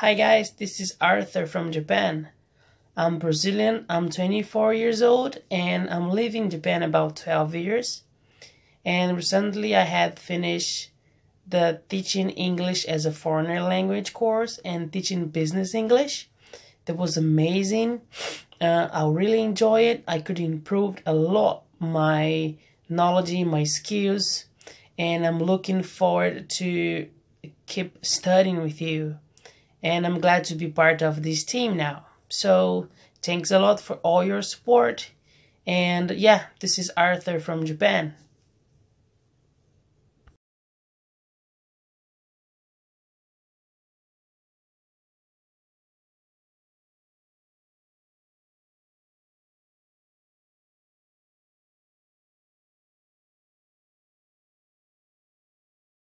Hi guys, this is Arthur from Japan. I'm Brazilian, I'm 24 years old and I'm living in Japan about 12 years. And recently I had finished the Teaching English as a Foreign Language course and Teaching Business English. That was amazing. I really enjoy it. I could improve a lot my knowledge, my skills, and I'm looking forward to keep studying with you. And I'm glad to be part of this team now. So thanks a lot for all your support. And yeah, this is Arthur from Japan.